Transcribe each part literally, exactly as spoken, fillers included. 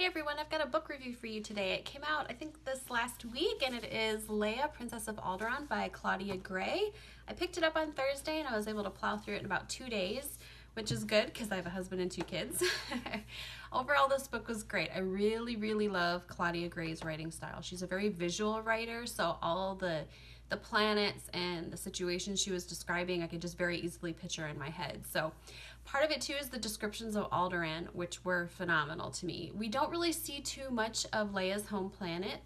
Hey everyone, I've got a book review for you today. It came out, I think, this last week, and it is Leia, Princess of Alderaan by Claudia Gray. I picked it up on Thursday, and I was able to plow through it in about two days, which is good because I have a husband and two kids. Overall, this book was great. I really, really love Claudia Gray's writing style. She's a very visual writer, so all the the planets and the situations she was describing, I could just very easily picture in my head. So part of it too is the descriptions of Alderaan, which were phenomenal to me. We don't really see too much of Leia's home planet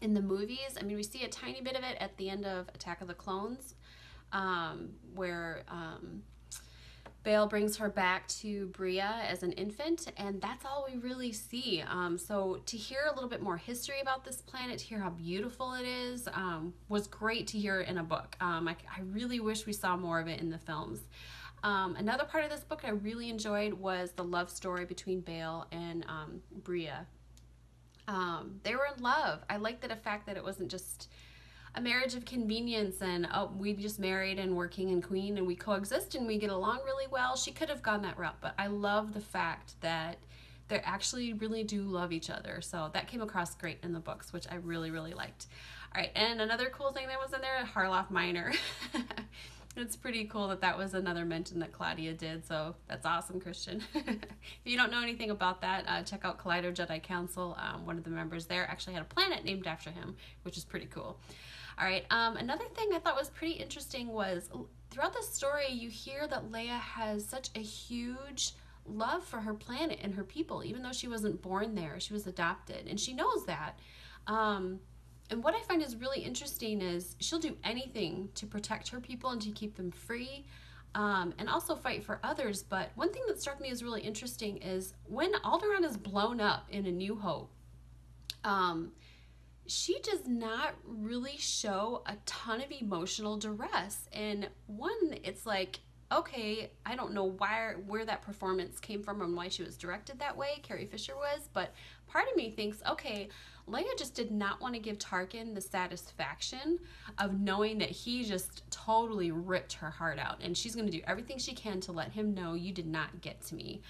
in the movies. I mean, we see a tiny bit of it at the end of Attack of the Clones, um, where um, Bail brings her back to Bria as an infant, and that's all we really see. Um, so to hear a little bit more history about this planet, to hear how beautiful it is, um, was great to hear in a book. Um, I, I really wish we saw more of it in the films. Um, another part of this book I really enjoyed was the love story between Bail and um, Bria. Um, they were in love. I liked the fact that it wasn't just a marriage of convenience and, oh, we just married and we're king and queen and we coexist and we get along really well. She could have gone that route, but I love the fact that they actually really do love each other. So that came across great in the books, which I really, really liked. All right, and another cool thing that was in there, Harloff Minor. It's pretty cool that that was another mention that Claudia did, so that's awesome, Christian. If you don't know anything about that, uh, check out Collider Jedi Council. Um, one of the members there actually had a planet named after him, which is pretty cool. All right, um, another thing I thought was pretty interesting was throughout the story, you hear that Leia has such a huge love for her planet and her people, even though she wasn't born there. She was adopted, and she knows that. Um, And what I find is really interesting is she'll do anything to protect her people and to keep them free, um, and also fight for others. But one thing that struck me as really interesting is when Alderaan is blown up in A New Hope, um, she does not really show a ton of emotional duress. And one, it's like, okay, I don't know why, where that performance came from and why she was directed that way, Carrie Fisher was, but part of me thinks, okay, Leia just did not want to give Tarkin the satisfaction of knowing that he just totally ripped her heart out, and she's going to do everything she can to let him know, you did not get to me.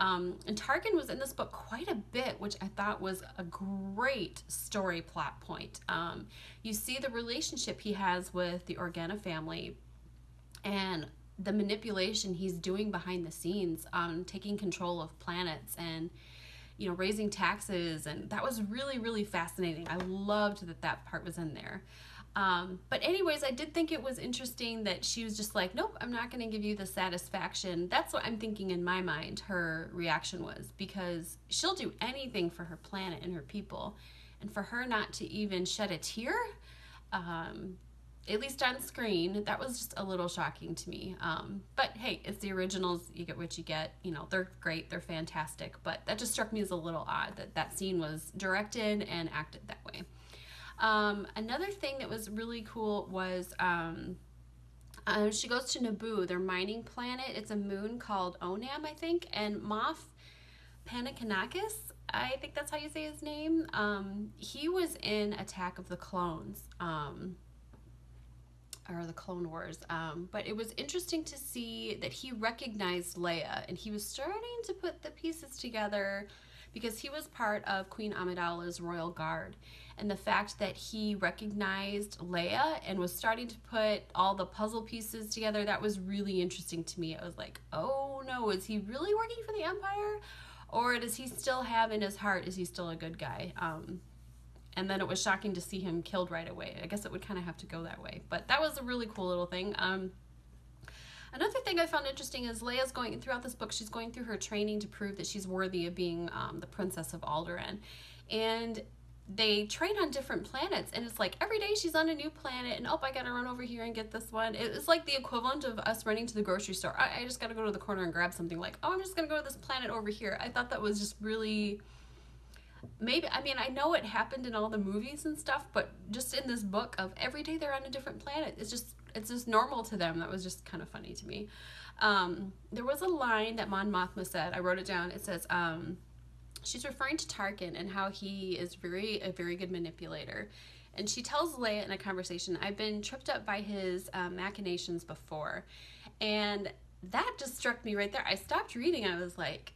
Um, and Tarkin was in this book quite a bit, which I thought was a great story plot point. Um, you see the relationship he has with the Organa family, and the manipulation he's doing behind the scenes, um, taking control of planets and, you know, raising taxes, and that was really, really fascinating. I loved that that part was in there. Um, but anyways, I did think it was interesting that she was just like, nope, I'm not going to give you the satisfaction. That's what I'm thinking in my mind her reaction was, because she'll do anything for her planet and her people, and for her not to even shed a tear, um, at least on screen, that was just a little shocking to me. Um, but hey, it's the originals, you get what you get. You know, they're great, they're fantastic, but that just struck me as a little odd that that scene was directed and acted that way. Um, another thing that was really cool was um, uh, she goes to Naboo, their mining planet. It's a moon called Onam, I think, and Moff Panikinakis, I think that's how you say his name. Um, he was in Attack of the Clones. Um, or the Clone Wars, um, but it was interesting to see that he recognized Leia, and he was starting to put the pieces together because he was part of Queen Amidala's royal guard, and the fact that he recognized Leia and was starting to put all the puzzle pieces together, that was really interesting to me. I was like, oh no, is he really working for the Empire, or does he still have in his heart, is he still a good guy? Um, And then it was shocking to see him killed right away. I guess it would kind of have to go that way. But that was a really cool little thing. Um, another thing I found interesting is Leia's going, throughout this book, she's going through her training to prove that she's worthy of being um, the Princess of Alderaan. And they train on different planets. And it's like every day she's on a new planet. And, oh, I got to run over here and get this one. It's like the equivalent of us running to the grocery store. I, I just got to go to the corner and grab something. Like, oh, I'm just going to go to this planet over here. I thought that was just really... Maybe, I mean, I know it happened in all the movies and stuff, but just in this book of every day they're on a different planet. It's just, it's just normal to them. That was just kind of funny to me. Um, there was a line that Mon Mothma said. I wrote it down. It says, um, she's referring to Tarkin and how he is very, a very good manipulator. And she tells Leia in a conversation, I've been tripped up by his uh, machinations before. And that just struck me right there. I stopped reading. I was like,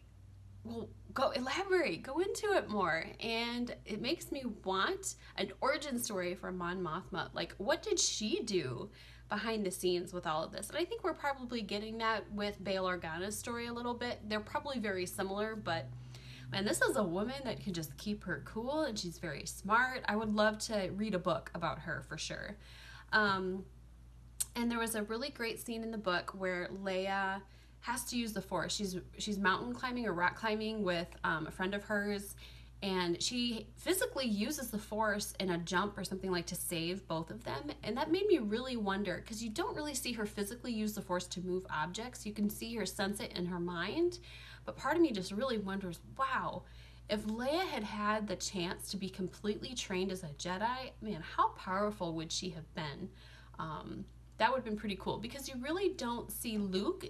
well, go elaborate, go into it more. And it makes me want an origin story for Mon Mothma. Like, what did she do behind the scenes with all of this? And I think we're probably getting that with Bail Organa's story a little bit. They're probably very similar, but man, this is a woman that can just keep her cool, and she's very smart. I would love to read a book about her for sure. Um, and there was a really great scene in the book where Leia has to use the Force. She's she's mountain climbing or rock climbing with um, a friend of hers, and she physically uses the Force in a jump or something like to save both of them. And that made me really wonder, because you don't really see her physically use the Force to move objects. You can see her sense it in her mind, but part of me just really wonders, wow, if Leia had had the chance to be completely trained as a Jedi, man, how powerful would she have been? Um, that would have been pretty cool, because you really don't see Luke.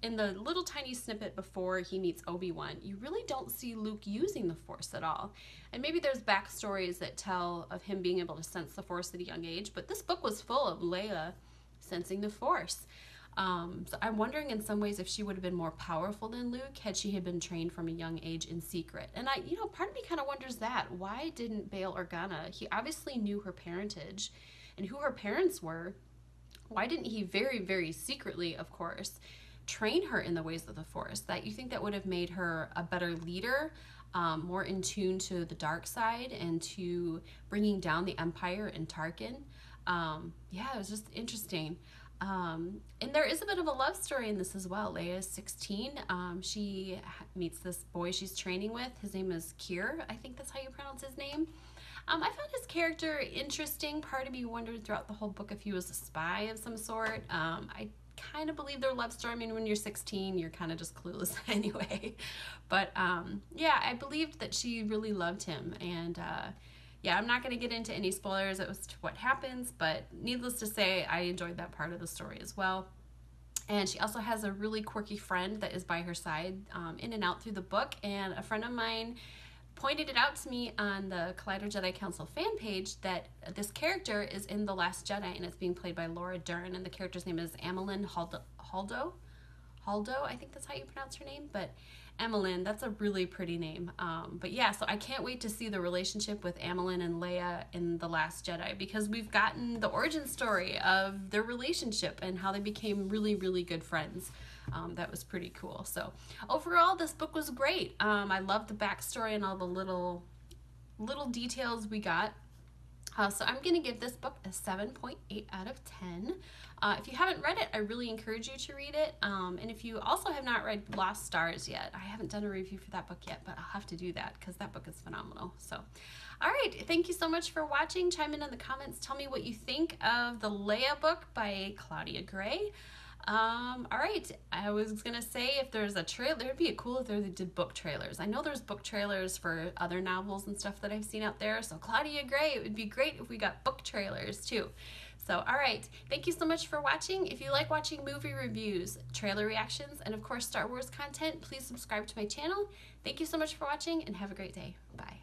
In the little tiny snippet before he meets Obi-Wan, you really don't see Luke using the Force at all. And maybe there's backstories that tell of him being able to sense the Force at a young age, but this book was full of Leia sensing the Force. Um, so I'm wondering in some ways if she would have been more powerful than Luke had she had been trained from a young age in secret. And I, you know, part of me kind of wonders that. Why didn't Bail Organa? He obviously knew her parentage and who her parents were. Why didn't he very, very secretly, of course, train her in the ways of the Force? That you think that would have made her a better leader, um, more in tune to the dark side and to bringing down the Empire and Tarkin. Um, yeah, it was just interesting. Um, and there is a bit of a love story in this as well. Leia is sixteen. Um, she meets this boy she's training with. His name is Kier. I think that's how you pronounce his name. Um, I found his character interesting. Part of me wondered throughout the whole book if he was a spy of some sort. Um, I kind of believe their love story. I mean, when you're sixteen, you're kind of just clueless anyway. But um, yeah, I believed that she really loved him. And uh, yeah, I'm not going to get into any spoilers as to what happens, but needless to say, I enjoyed that part of the story as well. And she also has a really quirky friend that is by her side um, in and out through the book. And a friend of mine pointed it out to me on the Collider Jedi Council fan page that this character is in The Last Jedi, and it's being played by Laura Dern, and the character's name is Amilyn Holdo, Holdo, Holdo, I think that's how you pronounce her name, but Amilyn, that's a really pretty name. Um, but yeah, so I can't wait to see the relationship with Amilyn and Leia in The Last Jedi, because we've gotten the origin story of their relationship and how they became really, really good friends. Um, that was pretty cool. So overall, this book was great. Um, I loved the backstory and all the little little details we got. Uh, so I'm gonna give this book a seven point eight out of ten. Uh, if you haven't read it, I really encourage you to read it. Um, and if you also have not read Lost Stars yet, I haven't done a review for that book yet, but I'll have to do that because that book is phenomenal. So, all right, thank you so much for watching. Chime in in the comments. Tell me what you think of the Leia book by Claudia Gray. Um, all right, I was gonna say if there's a trailer, it'd be cool if there they did book trailers. I know there's book trailers for other novels and stuff that I've seen out there, so Claudia Gray, it would be great if we got book trailers too. So, all right, thank you so much for watching. If you like watching movie reviews, trailer reactions, and of course Star Wars content, please subscribe to my channel. Thank you so much for watching, and have a great day. Bye.